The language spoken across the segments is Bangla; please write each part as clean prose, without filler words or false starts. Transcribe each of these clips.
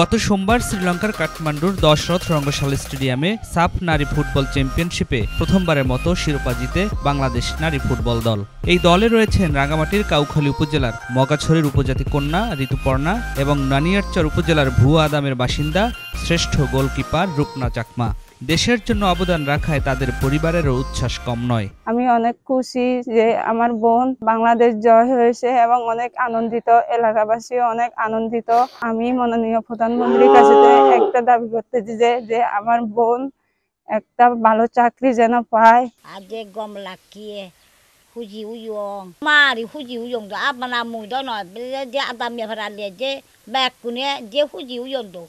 গত সোমবার শ্রীলঙ্কার কাঠমান্ডুর দশরথ রঙ্গশালা স্টেডিয়ামে সাফ নারী ফুটবল চ্যাম্পিয়নশিপে প্রথমবারের মতো শিরোপা জিতে বাংলাদেশ নারী ফুটবল দল। এই দলে রয়েছেন রাঙ্গামাটির কাউখালী উপজেলার মগাছড়ের উপজাতি কন্যা ঋতুপর্ণা এবং নানিয়ারচর উপজেলার ভুয়া আদামের বাসিন্দা শ্রেষ্ঠ গোলকিপার রূপনা চাকমা। দেশের জন্য অবদান রাখায় তাদের পরিবারেরও উচ্ছ্বাস কম নয়। আমি অনেক খুশি যে আমার বোন বাংলাদেশ জয় হয়েছে এবং অনেক আনন্দিত, এলাকাবাসীও অনেক আনন্দিত। আমি মাননীয় প্রধানমন্ত্রীর কাছে একটা দাবি করতেছি যে আমার বোন একটা ভালো চাকরি যেন পায়। আজকে গম লাগিয়ে হুজি উয়ং মারি হুজি উয়ং দো আপনা মুই দো ন যে আদামিয়া ফরালে যে ব্যাগ কুনে যে হুজি উয়ং দো।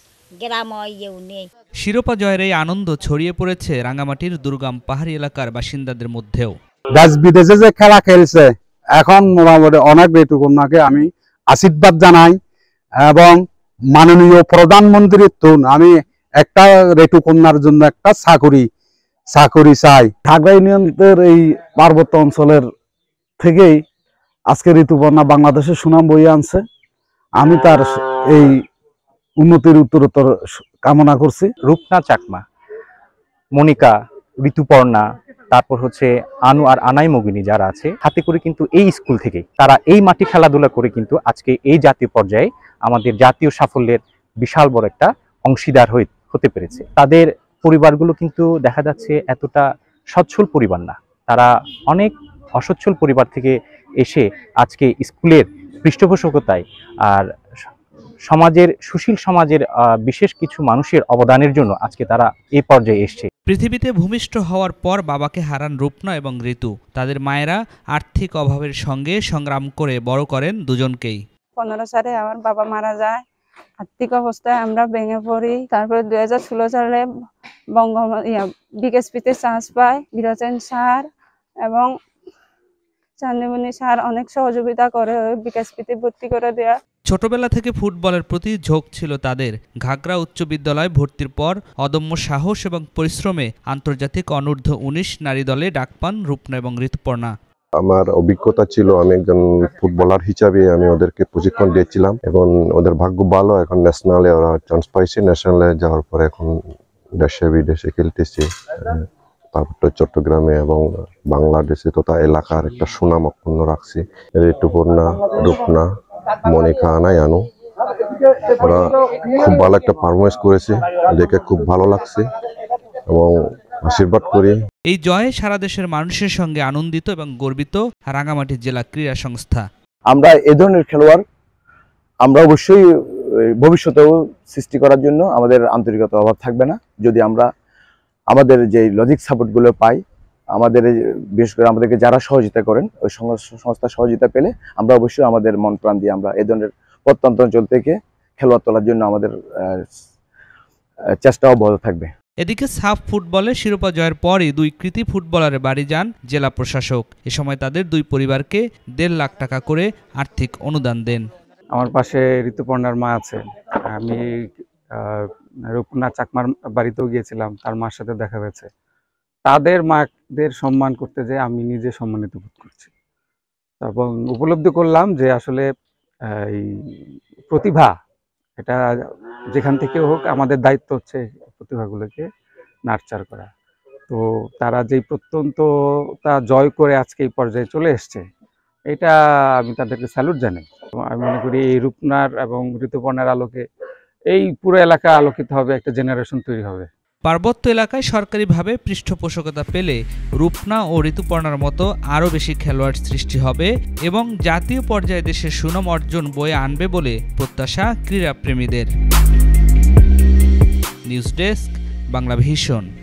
শিরোপা জয়ের এই আনন্দ ছড়িয়ে পড়েছে রাঙ্গামাটির দুর্গম পাহাড়ি এলাকার বাসিন্দাদের মধ্যেও। দেশ বিদেশে যে খেলা খেলছে এখন মোটামুটি অনেক ঋতুপর্ণাকে আমি আশীর্বাদ জানাই এবং মাননীয় প্রধানমন্ত্রীর তুন আমি একটা ঋতুপর্ণার জন্য একটা চাকরি চাই। ঢাকা ইউনিয়নের এই পার্বত্য অঞ্চলের থেকেই আজকে ঋতুপর্ণা বাংলাদেশে সুনাম বইয়ে আনছে, আমি তার এই উন্নতির উত্তরোত্তর কামনা করছি। রূপনা চাকমা, মনিকা, ঋতুপর্ণা, তারপর আনু আর আনাই মগিনী যারা আছে হাতে করে কিন্তু এই স্কুল থেকে তারা এই মাটি খেলাধুলা করে কিন্তু আজকে এই জাতীয় পর্যায়ে আমাদের জাতীয় সাফল্যের বিশাল বড় একটা অংশীদার হতে পেরেছে। তাদের পরিবারগুলো কিন্তু দেখা যাচ্ছে এতটা সচ্ছল পরিবার না, তারা অনেক অসচ্ছল পরিবার থেকে এসে আজকে স্কুলের পৃষ্ঠপোষকতায় আর সমাজের সুশীল সমাজের বিশেষ কিছু মানুষের অবদানের জন্য আজকে তারা এই পর্যায়ে এসেছে। পৃথিবীতে ভূমিষ্ঠ হওয়ার পর বাবাকে হারান রূপনা এবং ঋতু। তাদের মায়েরা আর্থিক অভাবের সঙ্গে সংগ্রাম করে বড় করেন দুজনকেই। 15 সালে আমার বাবা মারা যায়, আর্থিক অবস্থায় আমরা ভেঙে পড়ি। তারপরে 2016 সালে বিকেএসপিতে চান্স পায়। বিরাজেন স্যার এবং চান্দিমণি স্যার অনেক সহযোগিতা করে বিকেএসপিতে ভর্তি করে দেয়া। ছোটবেলা থেকে ফুটবলের প্রতি ঝোঁক ছিল তাদের। ঘাগরা উচ্চ বিদ্যালয়ে ভর্তির পর অদম্য সাহস এবং পরিশ্রমে আন্তর্জাতিক অনূর্ধ্ব-19 নারী দলে ডাক পান রূপনা এবং ঋতুপর্ণা। আমার অভিজ্ঞতা ছিল আমি একজন ফুটবলার হিসাবে আমি ওদেরকে প্রশিক্ষণ দিয়েছিলাম এবং ওদের ভাগ্য ভালো, এখন ন্যাশনালে ওরা চান্স পাইছে। ন্যাশনালে যাওয়ার পরে এখন দেশে বিদেশে খেলতেছে, তারপর চট্টগ্রামে এবং বাংলাদেশে তথা এলাকার একটা সুনাম অক্ষুণ্ণ রাখছে। ঋতুপর্ণা, রূপনা, মনিকা, নায়ানো ওরা খুব ভালো একটা পারফরমেন্স করেছে, দেখে খুব ভালো লাগছে এবং আশীর্বাদ করি। এই জয়ে সারা দেশের মানুষের সঙ্গে আনন্দিত এবং গর্বিত রাঙ্গামাটি জেলা ক্রীড়া সংস্থা। আমরা এই ধরনের খেলোয়াড় আমরা অবশ্যই ভবিষ্যতেও সৃষ্টি করার জন্য আমাদের আন্তরিকতা অভাব থাকবে না, যদি আমরা আমাদের যে লজিক সাপোর্টগুলো পাই, আমাদের বিশেষ করে আমাদেরকে যারা সহযোগিতা করেন ওই সংস্থা সহযোগিতা পেলে আমরা অবশ্যই আমাদের মন প্রাণ দিয়ে আমরা এই ধরনের প্রত্যন্ত অঞ্চল থেকে খেলোয়াড় তোলার জন্য আমাদের চেষ্টা অব্যাহত থাকবে। এদিকে সাফ ফুটবলে শিরোপা জয়ের পরই 2 কৃতি ফুটবলারের বাড়ি যান জেলা প্রশাসক। এ সময় তাদের 2 পরিবারকে 1.5 লাখ টাকা করে আর্থিক অনুদান দেন। আমার পাশে ঋতুপর্ণার মা আছে, আমি রূপনা চাকমার বাড়িতেও গিয়েছিলাম, তার মার সাথে দেখা হয়েছে। তাদের মাদের সম্মান করতে যে আমি নিজে সম্মানিত বোধ করছি এবং উপলব্ধি করলাম যে আসলে এই প্রতিভা এটা যেখান থেকে হোক আমাদের দায়িত্ব হচ্ছে প্রতিভাগুলোকে নার্চার করা। তো তারা যেই প্রত্যন্ততা জয় করে আজকে এই পর্যায়ে চলে এসছে, এটা আমি তাদেরকে স্যালুট জানাই। আমি মনে করি এই রূপনার এবং ঋতুপর্ণার আলোকে এই পুরো এলাকা আলোকিত হবে, একটা জেনারেশন তৈরি হবে। পার্বত্য এলাকায় সরকারিভাবে পৃষ্ঠপোষকতা পেলে রূপনা ও ঋতুপর্ণার মতো আরও বেশি খেলোয়াড় সৃষ্টি হবে এবং জাতীয় পর্যায়ে দেশের সুনাম অর্জন বয়ে আনবে বলে প্রত্যাশা ক্রীড়াপ্রেমীদের। News desk, Bangla vision.